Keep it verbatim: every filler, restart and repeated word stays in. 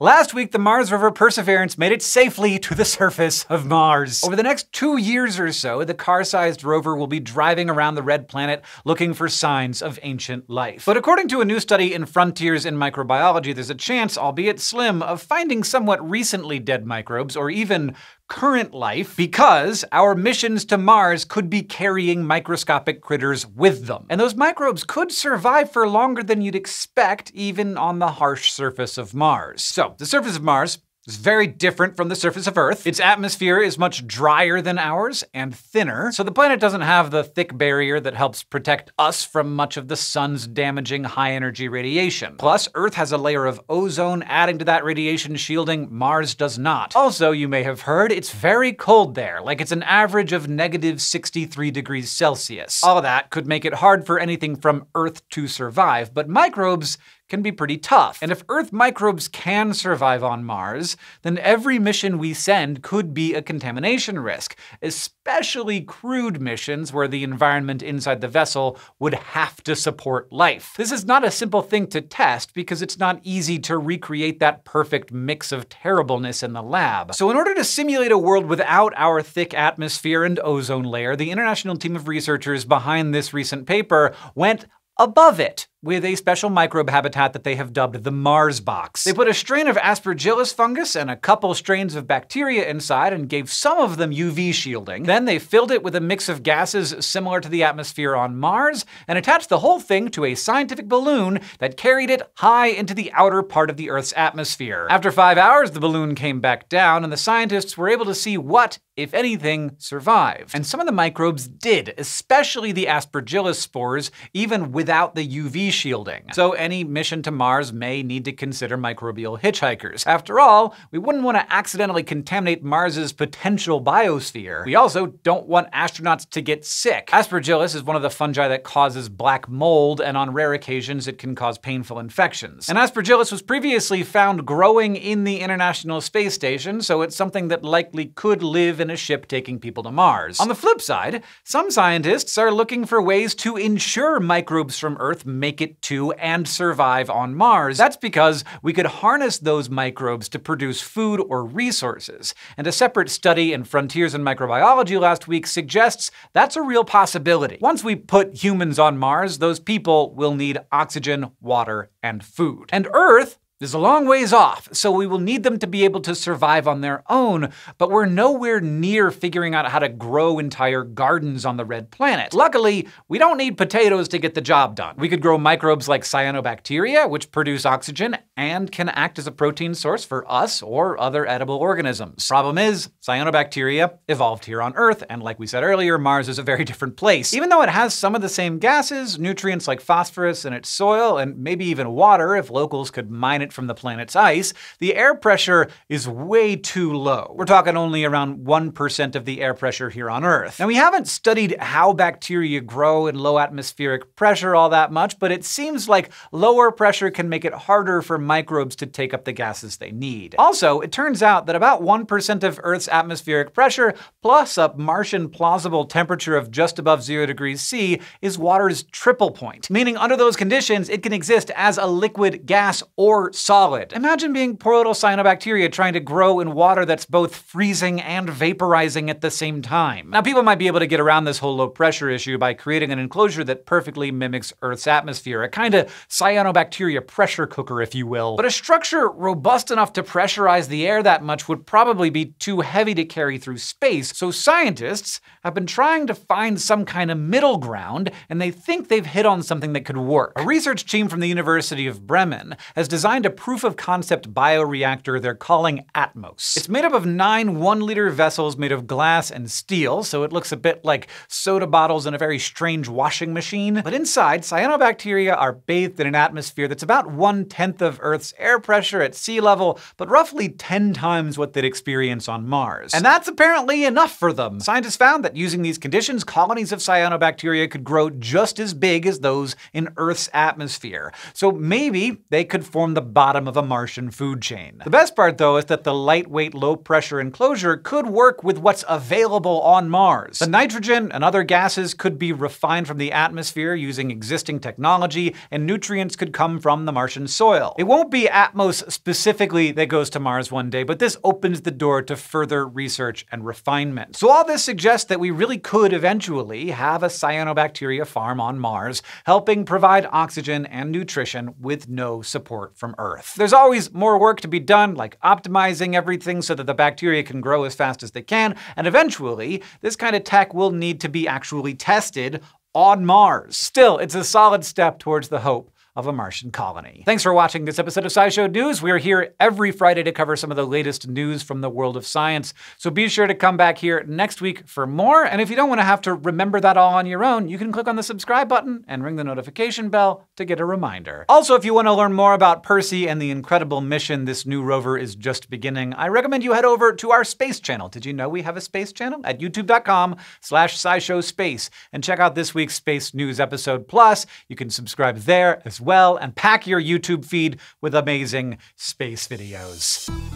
Last week, the Mars rover Perseverance made it safely to the surface of Mars. Over the next two years or so, the car-sized rover will be driving around the red planet looking for signs of ancient life. But according to a new study in Frontiers in Microbiology, there's a chance, albeit slim, of finding somewhat recently dead microbes, or even current life, because our missions to Mars could be carrying microscopic critters with them. And those microbes could survive for longer than you'd expect, even on the harsh surface of Mars. So the surface of Mars is very different from the surface of Earth. Its atmosphere is much drier than ours and thinner, so the planet doesn't have the thick barrier that helps protect us from much of the sun's damaging high-energy radiation. Plus, Earth has a layer of ozone adding to that radiation shielding. Mars does not. Also, you may have heard, it's very cold there, like it's an average of negative sixty-three degrees Celsius. All of that could make it hard for anything from Earth to survive, but microbes can be pretty tough. And if Earth microbes can survive on Mars, then every mission we send could be a contamination risk, especially crewed missions where the environment inside the vessel would have to support life. This is not a simple thing to test because it's not easy to recreate that perfect mix of terribleness in the lab. So in order to simulate a world without our thick atmosphere and ozone layer, the international team of researchers behind this recent paper went above it with a special microbe habitat that they have dubbed the Mars box. They put a strain of Aspergillus fungus and a couple strains of bacteria inside and gave some of them U V shielding. Then they filled it with a mix of gases similar to the atmosphere on Mars and attached the whole thing to a scientific balloon that carried it high into the outer part of the Earth's atmosphere. After five hours, the balloon came back down and the scientists were able to see what, if anything, survived. And some of the microbes did, especially the Aspergillus spores, even without the U V shielding. So any mission to Mars may need to consider microbial hitchhikers. After all, we wouldn't want to accidentally contaminate Mars's potential biosphere. We also don't want astronauts to get sick. Aspergillus is one of the fungi that causes black mold, and on rare occasions it can cause painful infections. And Aspergillus was previously found growing in the International Space Station, so it's something that likely could live in a ship taking people to Mars. On the flip side, some scientists are looking for ways to ensure microbes from Earth make it to and survive on Mars. That's because we could harness those microbes to produce food or resources. And a separate study in Frontiers in Microbiology last week suggests that's a real possibility. Once we put humans on Mars, those people will need oxygen, water, and food. And Earth is a long ways off, so we will need them to be able to survive on their own, but we're nowhere near figuring out how to grow entire gardens on the red planet. Luckily, we don't need potatoes to get the job done. We could grow microbes like cyanobacteria, which produce oxygen and can act as a protein source for us or other edible organisms. Problem is, cyanobacteria evolved here on Earth, and like we said earlier, Mars is a very different place. Even though it has some of the same gases, nutrients like phosphorus in its soil, and maybe even water if locals could mine it from the planet's ice, the air pressure is way too low. We're talking only around one percent of the air pressure here on Earth. Now, we haven't studied how bacteria grow in low atmospheric pressure all that much, but it seems like lower pressure can make it harder for microbes to take up the gases they need. Also, it turns out that about one percent of Earth's atmospheric pressure, plus a Martian plausible temperature of just above zero degrees C, is water's triple point, meaning under those conditions, it can exist as a liquid, gas, or solid. Imagine being poor little cyanobacteria trying to grow in water that's both freezing and vaporizing at the same time. Now, people might be able to get around this whole low pressure issue by creating an enclosure that perfectly mimics Earth's atmosphere, a kind of cyanobacteria pressure cooker, if you will. But a structure robust enough to pressurize the air that much would probably be too heavy to carry through space, so scientists have been trying to find some kind of middle ground, and they think they've hit on something that could work. A research team from the University of Bremen has designed a a proof-of-concept bioreactor they're calling Atmos. It's made up of nine one-liter vessels made of glass and steel, so it looks a bit like soda bottles in a very strange washing machine. But inside, cyanobacteria are bathed in an atmosphere that's about one-tenth of Earth's air pressure at sea level, but roughly ten times what they'd experience on Mars. And that's apparently enough for them. Scientists found that using these conditions, colonies of cyanobacteria could grow just as big as those in Earth's atmosphere. So maybe they could form the bottom of a Martian food chain. The best part, though, is that the lightweight, low-pressure enclosure could work with what's available on Mars. The nitrogen and other gases could be refined from the atmosphere using existing technology, and nutrients could come from the Martian soil. It won't be Atmos specifically that goes to Mars one day, but this opens the door to further research and refinement. So all this suggests that we really could eventually have a cyanobacteria farm on Mars, helping provide oxygen and nutrition with no support from Earth. There's always more work to be done, like optimizing everything so that the bacteria can grow as fast as they can, and eventually, this kind of tech will need to be actually tested on Mars. Still, it's a solid step towards the hope of a Martian colony. Thanks for watching this episode of SciShow News. We're here every Friday to cover some of the latest news from the world of science, so be sure to come back here next week for more. And if you don't want to have to remember that all on your own, you can click on the subscribe button and ring the notification bell to get a reminder. Also, if you want to learn more about Percy and the incredible mission this new rover is just beginning, I recommend you head over to our space channel. Did you know we have a space channel? At youtube dot com slash SciShow Space, and check out this week's space news episode. Plus, you can subscribe there as well. Well, and pack your YouTube feed with amazing space videos.